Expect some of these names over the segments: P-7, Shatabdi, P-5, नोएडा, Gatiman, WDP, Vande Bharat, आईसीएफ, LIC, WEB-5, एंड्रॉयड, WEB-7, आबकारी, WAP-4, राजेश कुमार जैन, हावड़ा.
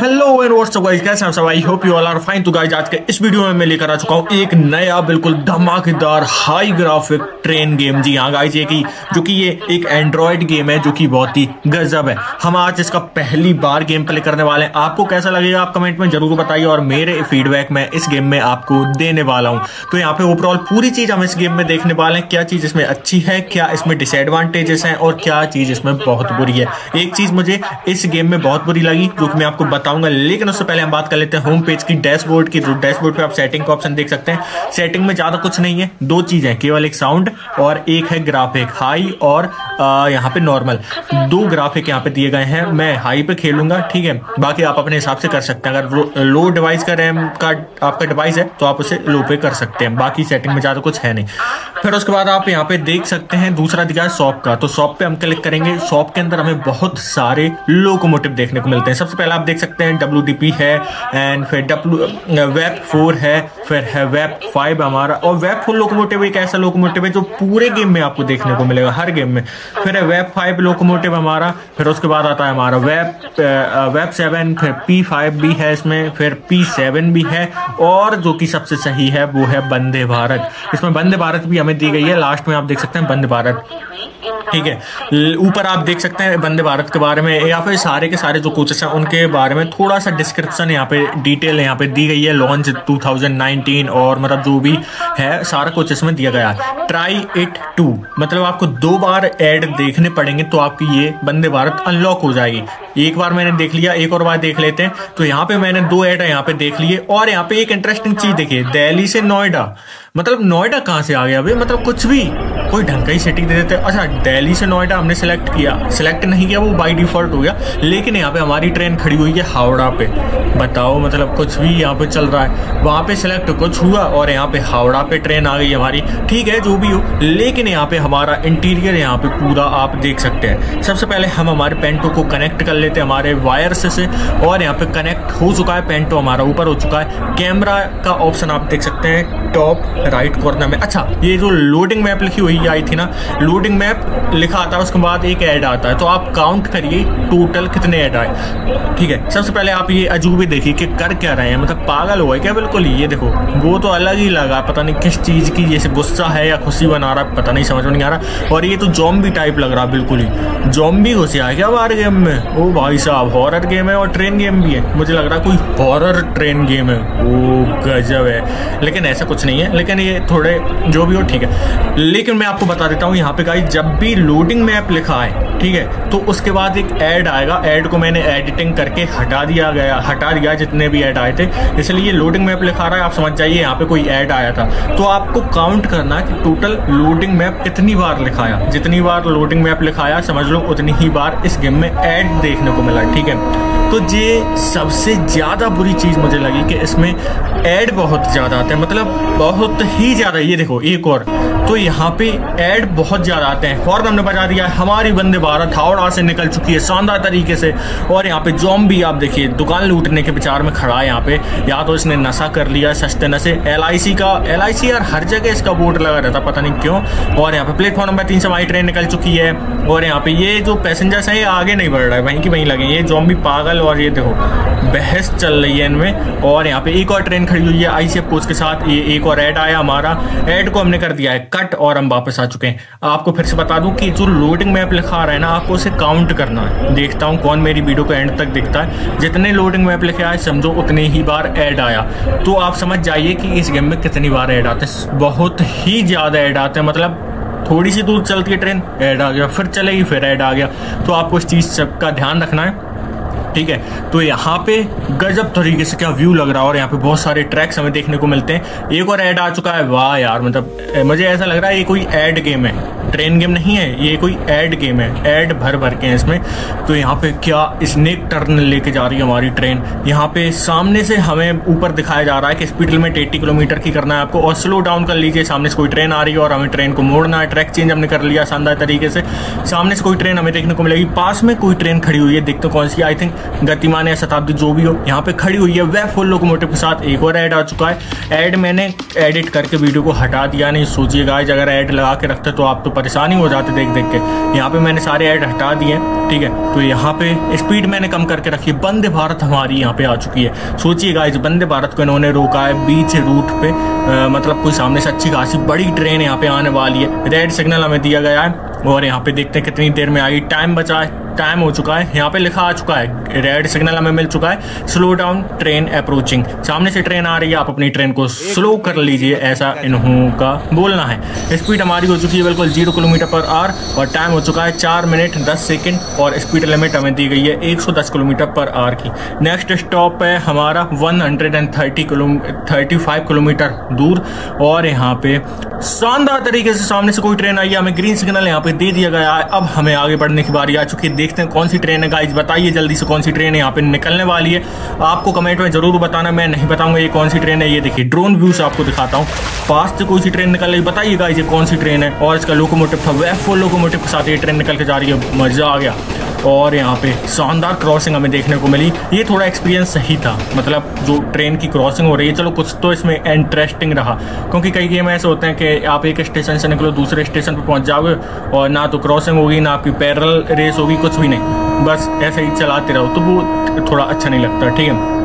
Hello and WhatsApp guys, कैसे हैं सब? I hope you all are fine. तो गाइस आज के इस वीडियो में मैं लेकर आ चुका हूँ एक नया बिल्कुल धमाकेदार हाई ग्राफिक ट्रेन गेम। जी हाँ गाइस, ये एक एंड्रॉयड गेम है जो कि बहुत ही गजब है। हम आज इसका पहली बार गेम प्ले करने वाले हैं। आपको कैसा लगेगा आप कमेंट में जरूर बताइए और मेरे फीडबैक मैं इस गेम में आपको देने वाला हूँ। तो यहाँ पे ओवरऑल पूरी चीज हम इस गेम में देखने वाले हैं, क्या चीज इसमें अच्छी है, क्या इसमें डिसएडवांटेजेस हैं और क्या चीज इसमें बहुत बुरी है। एक चीज मुझे इस गेम में बहुत बुरी लगी जो कि मैं आपको बताऊंगा, लेकिन उससे पहले हम बात कर लेते हैं होम पेज की डैशबोर्ड की। डैशबोर्ड पे आप सेटिंग का ऑप्शन देख सकते हैं। सेटिंग में ज्यादा कुछ नहीं है, दो चीजें केवल, एक साउंड और एक है ग्राफिक, हाई और यहाँ पे नॉर्मल। दो ग्राफिक यहाँ पे दिए गए हैं, मैं हाई पे खेलूंगा, ठीक है। बाकी आप अपने हिसाब से कर सकते हैं। अगर लो डिवाइस का रैम कार्ड आपका डिवाइस है तो आप उसे लो पे कर सकते हैं। बाकी सेटिंग में ज्यादा कुछ है नहीं। फिर उसके बाद आप यहाँ पे देख सकते हैं दूसरा दिखा है शॉप का, तो शॉप पे हम क्लिक करेंगे। शॉप के अंदर हमें बहुत सारे लोकोमोटिव देखने को मिलते हैं। सबसे पहले आप देख सकते हैं WDP है एंड फिर WAP-4 है, फिर है WEB-5 हमारा, और WAP-4 लोकोमोटिव एक ऐसा लोकोमोटिव है जो पूरे गेम में आपको देखने को मिलेगा, हर गेम में। फिर है WEB-5 लोकोमोटिव हमारा। फिर उसके बाद आता है हमारा WEB-7, फिर P-5 भी है इसमें, फिर P-7 भी है, और जो कि सबसे सही है वो है वंदे भारत। इसमें वंदे भारत भी हमें दी गई है, लास्ट में आप देख सकते हैं वंदे भारत, ठीक है। ऊपर आप देख सकते हैं वंदे भारत के बारे में या फिर सारे के सारे जो कोचेस हैं उनके बारे में थोड़ा सा डिस्क्रिप्शन यहाँ पे डिटेल यहाँ पे दी गई है। लॉन्च 2019 और मतलब जो भी है सारा कुछ इसमें दिया गया है। ट्राई इट टू, मतलब आपको दो बार ऐड देखने पड़ेंगे तो आपकी ये वंदे भारत अनलॉक हो जाएगी। एक बार मैंने देख लिया, एक और बार देख लेते हैं। तो यहाँ पे मैंने दो ऐड यहाँ पे देख लिए, और यहाँ पे एक इंटरेस्टिंग चीज देखिए, दिल्ली से नोएडा, मतलब नोएडा कहाँ से आ गया भाई, मतलब कुछ भी कोई ढंग का ही सिटी दे देते हैं। अच्छा, दिल्ली से नोएडा हमने सेलेक्ट किया, सिलेक्ट नहीं किया, वो बाई डिफॉल्ट हो गया, लेकिन यहाँ पे हमारी ट्रेन खड़ी हुई है हावड़ा पे। बताओ, मतलब कुछ भी यहाँ पे चल रहा है। वहाँ पे सेलेक्ट कुछ हुआ और यहाँ पे हावड़ा पे ट्रेन आ गई हमारी, ठीक है जो भी हो। लेकिन यहाँ पे हमारा इंटीरियर यहाँ पे पूरा आप देख सकते हैं। सबसे पहले हम हमारे पेंटो को कनेक्ट कर लेते हैं हमारे वायर से, और यहाँ पे कनेक्ट हो चुका है, पेंटो हमारा ऊपर हो चुका है। कैमरा का ऑप्शन आप देख सकते हैं टॉप राइट कॉर्नर में। अच्छा, ये जो लोडिंग मैप लिखी हुई आई थी ना, लोडिंग मैप लिखा आता है, उसके बाद एक ऐड आता है, तो आप काउंट करिए टोटल कितने ऐड आए, ठीक है। सबसे पहले आप ये अजूबे देखिए कि कर क्या रहे हैं, मतलब पागल हुआ है क्या बिल्कुल। ये देखो, वो तो अलग ही लगा, पता नहीं किस चीज़ की, जैसे गुस्सा है या खुशी बना रहा है, पता नहीं समझ में नहीं आ रहा। और ये तो जॉम्बी टाइप लग रहा है, बिल्कुल ही जॉम्बी घुसे आया क्या हमारे गेम में। ओ भाई साहब, हॉरर गेम है और ट्रेन गेम भी है, मुझे लग रहा है कोई हॉरर ट्रेन गेम है, वो गजब है, लेकिन ऐसा कुछ नहीं है। लेकिन ये थोड़े जो भी हो ठीक है। लेकिन मैं आपको बता देता हूँ, यहाँ पे गाइस जब भी लोडिंग मैप लिखा है, ठीक है, तो उसके बाद एक ऐड आएगा। ऐड को मैंने एडिटिंग करके हटा दिया जितने भी ऐड आए थे, इसलिए लोडिंग मैप लिखा रहा है, आप समझ जाइए यहाँ पे कोई ऐड आया था। तो आपको काउंट करना है कि टोटल लोडिंग मैप कितनी बार लिखाया, जितनी बार लोडिंग मैप लिखाया समझ लो उतनी ही बार इस गेम में ऐड देखने को मिला, ठीक है। तो ये सबसे ज़्यादा बुरी चीज़ मुझे लगी कि इसमें ऐड बहुत ज़्यादा आते हैं, मतलब बहुत ही ज़्यादा। ये देखो एक और, तो यहाँ पे ऐड बहुत ज़्यादा आते हैं। हॉर्न हमने बजा दिया है, हमारी वंदे भारत हावड़ा से निकल चुकी है शानदार तरीके से। और यहाँ पे जॉम्बी आप देखिए दुकान लूटने के विचार में खड़ा है, यहाँ पे या तो इसने नशा कर लिया, सस्ते नशे। LIC यार हर जगह इसका बोर्ड लगा रहता, पता नहीं क्यों। और यहाँ पे प्लेटफॉर्म नंबर 3 से हमारी ट्रेन निकल चुकी है, और यहाँ पे ये जो पैसेंजर्स हैं ये आगे नहीं बढ़ रहा है, वहीं की वहीं लगे, ये जॉम्बी पागल। और ये देखो बहस चल रही है इनमें। और यहाँ पे एक और ट्रेन खड़ी हुई है आईसीएफ कोच के साथ, ये एक और ऐड आया हमारा, ऐड को हमने कर दिया है कट और हम वापस आ चुके हैं। आपको फिर से बता दूं कि जो लोडिंग मैप लिखा रहा है ना, आपको उसे काउंट करना है। देखता हूँ कौन मेरी वीडियो को एंड तक देखता है। जितने लोडिंग मैप लिखे आए समझो उतने ही बार ऐड आया, तो आप समझ जाइए कि इस गेम में कितनी बार ऐड आते हैं। बहुत ही ज़्यादा ऐड आते हैं, मतलब थोड़ी सी दूर चलती है ट्रेन ऐड आ गया, फिर चलेगी फिर ऐड आ गया। तो आपको इस चीज़ सबका ध्यान रखना है, ठीक है। तो यहाँ पे गजब तरीके से क्या व्यू लग रहा है, और यहाँ पे बहुत सारे ट्रैक्स हमें देखने को मिलते हैं। एक और ऐड आ चुका है, वाह यार, मतलब मुझे ऐसा लग रहा है ये कोई ऐड गेम है, ट्रेन गेम नहीं है, ये कोई ऐड गेम है, ऐड भर भर के हैं इसमें। तो यहाँ पे क्या स्नेक टर्न लेके जा रही है हमारी ट्रेन। यहाँ पे सामने से हमें ऊपर दिखाया जा रहा है कि स्पीड लिमिट 80 किलोमीटर की करना है आपको, और स्लो डाउन कर लीजिए। सामने से कोई ट्रेन आ रही है और हमें ट्रेन को मोड़ना है, ट्रैक चेंज हमने कर लिया शानदार तरीके से। सामने से कोई ट्रेन हमें देखने को मिलेगी, पास में कोई ट्रेन खड़ी हुई है, देखते कौन सी, आई थिंक गतिमान या शताब्दी जो भी हो, यहाँ पे खड़ी हुई है WAP-4 लोकोमोटिव के साथ। एक और ऐड आ चुका है, ऐड मैंने एडिट करके वीडियो को हटा दिया, नहीं सोचिए गाइस अगर ऐड लगा के रखते तो आप तो परेशानी हो जाती देख देख के। यहाँ पे मैंने सारे ऐड हटा दिए, ठीक है। तो यहाँ पे स्पीड मैंने कम करके रखी। वंदे भारत हमारी यहाँ पे आ चुकी है। सोचिएगा, इस वंदे भारत को इन्होंने रोका है बीच रूट पे, मतलब कोई सामने से अच्छी खासी बड़ी ट्रेन यहाँ पे आने वाली है। रेड सिग्नल हमें दिया गया है और यहाँ पे देखते हैं कितनी देर में आई। टाइम बचा है, टाइम हो चुका है। यहाँ पे लिखा आ चुका है, रेड सिग्नल हमें मिल चुका है। Slow down, train approaching. सामने से ट्रेन आ रही है, आप अपनी ट्रेन को स्लो कर लीजिए, ऐसा इन्हों का बोलना है। स्पीड हमारी हो चुकी है बिल्कुल 0 किलोमीटर पर आवर और टाइम हो चुका है 4 मिनट 10 सेकेंड और स्पीड लिमिट हमें दी गई है 110 किलोमीटर पर आवर की। नेक्स्ट स्टॉप है हमारा 135 किलोमीटर दूर और यहाँ पे शानदार तरीके से सामने से कोई ट्रेन आई है। हमें ग्रीन सिग्नल यहाँ पे दे दिया गया है। अब हमें आगे बढ़ने की बारी आ चुकी है। देखते हैं कौन सी ट्रेन है गाइस, बताइए जल्दी से कौन सी ट्रेन है यहाँ पे निकलने वाली है। आपको कमेंट में जरूर बताना, मैं नहीं बताऊंगा ये कौन सी ट्रेन है। ये देखिए ड्रोन व्यू से आपको दिखाता हूँ, पास से कोई सी ट्रेन निकल रही। बताइए गाइस ये कौन सी ट्रेन है। और इसका लोकोमोटिव था, WAP-4 लोकोमोटिव के साथ ये ट्रेन निकल के जा रही है। मजा आ गया। और यहाँ पे शानदार क्रॉसिंग हमें देखने को मिली। ये थोड़ा एक्सपीरियंस सही था, मतलब जो ट्रेन की क्रॉसिंग हो रही है, चलो कुछ तो इसमें इंटरेस्टिंग रहा। क्योंकि कई गेम ऐसे होते हैं कि आप एक स्टेशन से निकलो दूसरे स्टेशन पर पहुँच जाओगे और ना तो क्रॉसिंग होगी, ना आपकी पैरेलल रेस होगी, कुछ भी नहीं, बस ऐसे ही चलाते रहो, तो वो थोड़ा अच्छा नहीं लगता, ठीक है।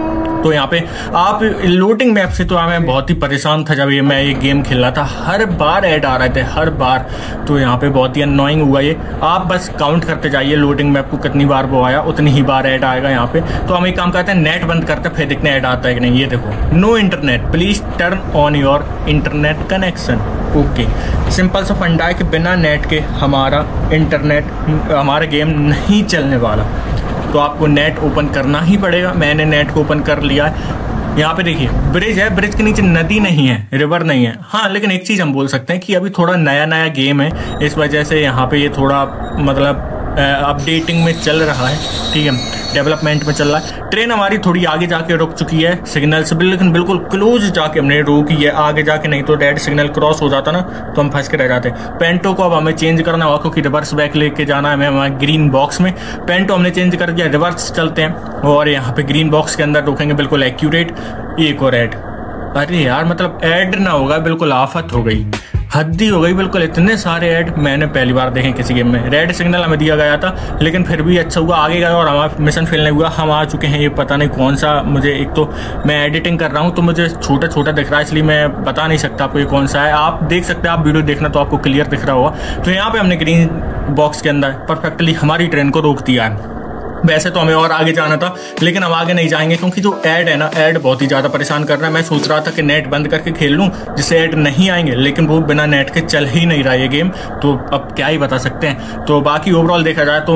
तो यहाँ पे आप लोडिंग मैप से, तो मैं बहुत ही परेशान था जब ये मैं ये गेम खेल रहा था, हर बार ऐड आ रहे थे हर बार, तो यहाँ पे बहुत ही अननोइंग हुआ ये। आप बस काउंट करते जाइए लोडिंग मैप को, कितनी बार वो आया उतनी ही बार ऐड आएगा यहाँ पे। तो हम एक काम करते हैं, नेट बंद करते हैं, फिर देखते हैं ऐड आता है कि नहीं। ये देखो, no internet, please turn on your internet connection. Okay, simple सा फंडा है कि बिना नेट के हमारा इंटरनेट, हमारा गेम नहीं चलने वाला, तो आपको नेट ओपन करना ही पड़ेगा। मैंने नेट को ओपन कर लिया है। यहाँ पे देखिए ब्रिज है, ब्रिज के नीचे नदी नहीं है, रिवर नहीं है। हाँ, लेकिन एक चीज़ हम बोल सकते हैं कि अभी थोड़ा नया नया गेम है, इस वजह से यहाँ पे ये थोड़ा मतलब अपडेटिंग में चल रहा है, ठीक है, डेवलपमेंट में चल रहा है। ट्रेन हमारी थोड़ी आगे जाके रुक चुकी है सिग्नल से, लेकिन बिल्कुल क्लोज जाके हमने रोकी है, आगे जाके नहीं तो रेड सिग्नल क्रॉस हो जाता ना, तो हम फंस के रह जाते। पेंटो को अब हमें चेंज करना होगा क्योंकि रिवर्स बैक लेके जाना है हमें हमारे ग्रीन बॉक्स में। पेंटो हमने चेंज कर दिया, रिवर्स चलते हैं और यहाँ पे ग्रीन बॉक्स के अंदर रोकेंगे बिल्कुल एक्यूरेट। एक और ऐड, अरे यार मतलब ऐड ना होगा, बिल्कुल आफत हो गई, हद्दी हो गई बिल्कुल। इतने सारे ऐड मैंने पहली बार देखे किसी गेम में। रेड सिग्नल हमें दिया गया था, लेकिन फिर भी अच्छा हुआ, आगे गए और हमारा मिशन फेल नहीं हुआ। हम आ चुके हैं, ये पता नहीं कौन सा, मुझे एक तो मैं एडिटिंग कर रहा हूँ तो मुझे छोटा छोटा दिख रहा है, इसलिए मैं बता नहीं सकता आपको ये कौन सा है। आप देख सकते हैं, आप वीडियो देखना तो आपको क्लियर दिख रहा होगा। तो यहाँ पर हमने ग्रीन बॉक्स के अंदर परफेक्टली हमारी ट्रेन को रोक दिया है। वैसे तो हमें और आगे जाना था, लेकिन हम आगे नहीं जाएंगे क्योंकि जो ऐड है ना, ऐड बहुत ही ज़्यादा परेशान कर रहा है। मैं सोच रहा था कि नेट बंद करके खेल लूँ जिससे ऐड नहीं आएंगे, लेकिन वो बिना नेट के चल ही नहीं रहा ये गेम, तो अब क्या ही बता सकते हैं। तो बाकी ओवरऑल देखा जाए तो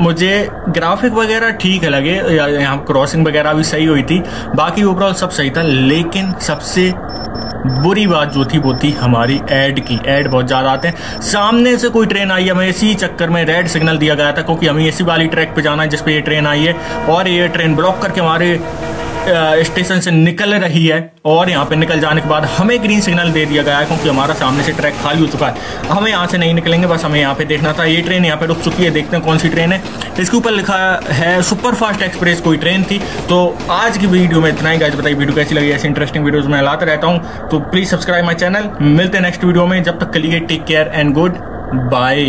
मुझे ग्राफिक वगैरह ठीक लगे, यहाँ क्रॉसिंग वगैरह भी सही हुई थी, बाकी ओवरऑल सब सही था। लेकिन सबसे बुरी बात जो थी वो थी हमारी ऐड की। ऐड बहुत ज़्यादा आते हैं, सामने से कोई ट्रेन आई है, हमें इसी चक्कर में रेड सिग्नल दिया गया था क्योंकि हमें इसी वाली ट्रैक पे जाना है जिस पे ये ट्रेन आई है। और ये ट्रेन ब्लॉक करके हमारे स्टेशन से निकल रही है और यहाँ पे निकल जाने के बाद हमें ग्रीन सिग्नल दे दिया गया है क्योंकि हमारा सामने से ट्रैक खाली हो चुका है। हमें यहाँ से नहीं निकलेंगे, बस हमें यहाँ पे देखना था। ये ट्रेन यहाँ पे रुक चुकी है, देखते हैं कौन सी ट्रेन है। इसके ऊपर लिखा है सुपर फास्ट एक्सप्रेस कोई ट्रेन थी। तो आज की वीडियो में इतना ही गाइस, बताइए वीडियो कैसी लगी। ऐसी इंटरेस्टिंग वीडियोज मैं लाता रहता हूँ, तो प्लीज़ सब्सक्राइब माई चैनल। मिलते हैं नेक्स्ट वीडियो में, जब तक के लिए take care and good bye.